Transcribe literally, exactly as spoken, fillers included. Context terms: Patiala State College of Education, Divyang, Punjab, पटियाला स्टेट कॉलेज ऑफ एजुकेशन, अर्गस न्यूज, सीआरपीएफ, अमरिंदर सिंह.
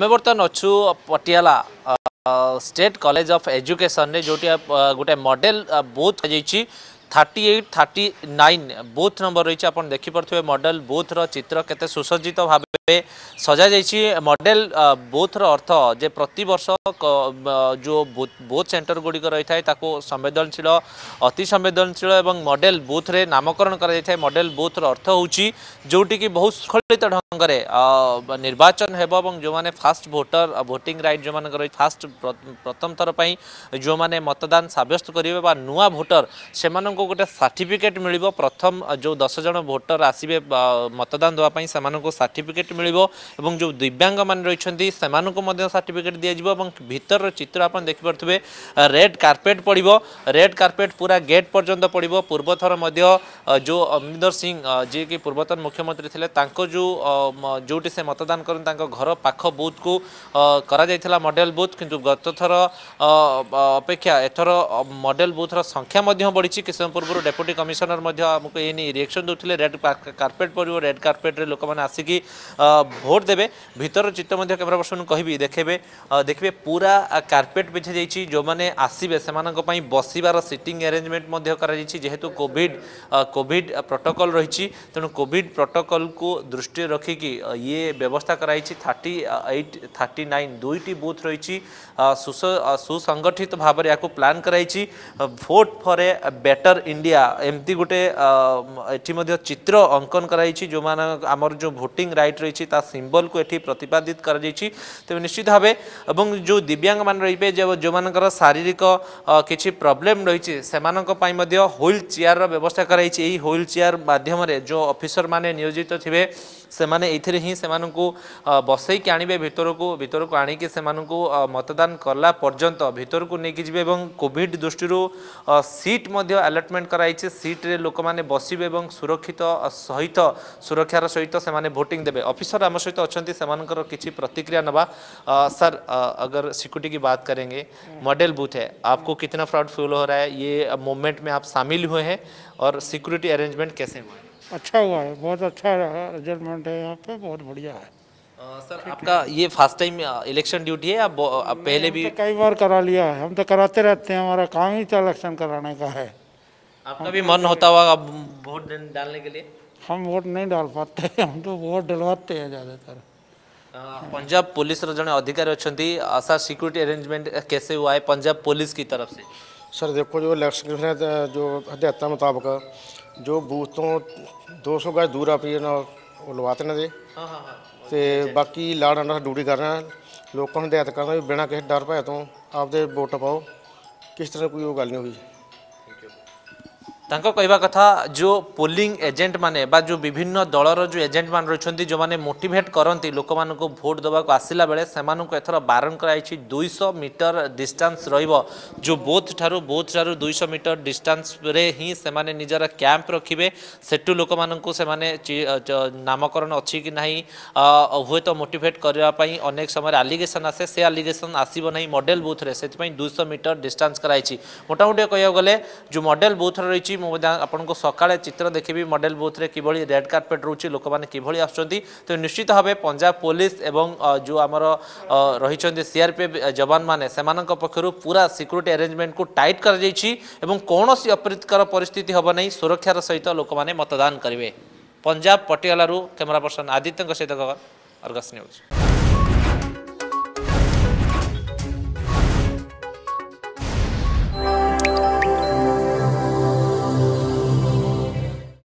आम बर्तन अच्छु पटियाला स्टेट कॉलेज ऑफ एजुकेशन जो गोटे मॉडल बूथ रही thirty eight thirty nine booth number रही आप देखिपे मॉडल बूथ रो चित्र केते सुसज्जित भाव सजा जाइए। मॉडल बूथ रो अर्थ जे प्रति वर्ष जो बूथ सेंटर गुड़िक रही है ताको संवेदनशील अति संवेदनशील एवं मॉडल बूथ रे नामकरण करा जाय। मॉडल बूथ रो अर्थ होउची जोटी कि बहुत स्खलित ढंग रे निर्वाचन हेबो एवं जो माने फास्ट वोटर वोटिंग राइट जो माने फास्ट प्रथम थर पई जो माने मतदान साब्यस्त करिवे बा नुआ वोटर सेमान को गोटे सर्टिफिकेट मिलिबो। प्रथम जो दस जन वोटर आसीबे मतदान दवा पई सेमान को सर्टिफिकेट मिलिबो एवं जो दिव्यांग मान रहिसथि सेमानन को मध्य सर्टिफिकेट दिया जिवो एवं भीतर चित्र आपन देखि परथबे। रेड कार्पेट पड़िबो, रेड कार्पेट पूरा गेट पर्यंत पड़िबो। पूर्वथर मध्य जो अमरिंदर सिंह जे कि पूर्वतन मुख्यमंत्री थिले तांको जो जोटी से मतदान करन तांको घर पाखो बूथ को करा जायथिला मॉडल बूथ, किंतु गत थर अपेक्षा एथर मॉडल बूथ रो संख्या मध्य बढ़िछि। किसन पूर्व डेप्युटी कमिश्नर मध्य हमको एनी रिएक्शन दोथिले रेड कार्पेट पड़िबो, रेड कार्पेट रे लोक माने आसी कि भोट देवे। भीतर चित्र मध्य कैमरा पर्सन कहि देखेबे देखिए पूरा कार्पेट बिछा जाइए। जो मैंने आसबे से बसबार सीटिंग अरेंजमेंट जेहेतु कोविड कोविड प्रोटोकॉल रही तेणु कोविड प्रोटोकॉल को दृष्टि रखिकी ये व्यवस्था कराई थर्टी एट थर्टी नाइन दुईटी बूथ रही सुसंगठित भाव या प्लां कराई। Vote for a better India एमती गोटे ये चित्र अंकन कराई जो माने आमर जो भोटिंग राइट रही सिंबल को ये प्रतिपादित कर तेज निश्चित भाव। एवं जो दिव्यांग मान रही जो, जो मानकर शारीरिक किसी प्रॉब्लम रही व्हील चेयर व्यवस्था कराई। व्हील चेयर माध्यम जो ऑफिसर माने नियोजित थे से माने एथिरे ही से मानकु बसई के आनिबे भितरकु भितरकु आनिके से मानकु मतदान करला पर्यंत भितरकु नेकी जिवे। एवं कोविड दृष्टि सीट मध्य अलॉटमेंट कराई छे, सीट रे लोक माने बसिबे एवं सुरक्षित सहित सुरक्षार सहित से माने वोटिंग देबे। ऑफिसर आम सहित अछंती से मानकर किछि प्रतिक्रिया नबा। सर अगर सिक्योरिटी की बात करेंगे, मॉडल बूथ है, आपको कितना प्राउड फील हो रहा है? ये मूवमेंट में आप शामिल हुए हैं और सिक्योरिटी अरेंजमेंट कैसे हुआ है? अच्छा हुआ है, बहुत अच्छा रिजल्टमेंट है यहाँ पे, बहुत बढ़िया है। आ, सर आपका ये फर्स्ट टाइम इलेक्शन ड्यूटी है? आप, आप पहले भी कई बार करा लिया है, हम तो कराते रहते हैं, हमारा काम ही तो इलेक्शन कराने का है। आपका भी मन होता हुआ आप वोट डालने के लिए? हम वोट नहीं डाल पाते, हम तो वोट डलवाते हैं ज़्यादातर। पंजाब पुलिस जन अधिकारी अच्छा सर सिक्योरिटी अरेंजमेंट कैसे हुआ है पंजाब पुलिस की तरफ से? सर देखो जो इलेक्शन जो हदायत मुताबिक जो बूथ तो दो सौ गज दूर आप लवाते ने तो बाकी लाड़ आंडा ड्यूटी कर रहे हैं। लोगों को हदायत करना भी बिना किसी डर भय तो आपदे वोट पाओ, किस तरह कोई वो गल नहीं हुई। तांको कहवा कथा जो पोलिंग एजेंट माने बा जो विभिन्न दलर जो एजेंट मान रही जो माने मोटिवेट करती लोक मानक भोट देवाक आसला बेले से एथर बारन कराई दुईश मीटर डिस्टेंस रहिबो। जो बोथ ठारू बोथ ठारू दुईश मीटर डिस्टेंस रे ही से माने निजरा कैंप रखिबे। सेटू लोक मानकु से माने नामकरण अछि कि नाही हुए तो मोटिवेट करबा पई अनेक समय एलिगेशन आसे, से एलिगेशन आसीबो नाही मॉडल बूथ रे, सेति पई दुईश मीटर डिस्टेंस कराई। मोटामोटी कहया गले जो मॉडल बूथ रही आपको सकाले चित्र देखिए मॉडल बूथ रे किभली रेड कार्पेट रोचे लोक मैंने किभली आसुँच। तो निश्चित भाव पंजाब पुलिस एवं जो आमर रही सीआरपीएफ जवान माने सेमानन पक्षर पूरा सिक्यूरीटी अरेंजमेंट को टाइट कर जाइए एवं कौन सी अपरितकर परिस्थिति हम नहीं, सुरक्षार सहित लोक मैंने मतदान करेंगे। पंजाब पटियाला कैमरा पर्सन आदित्य सहित अर्गस न्यूज।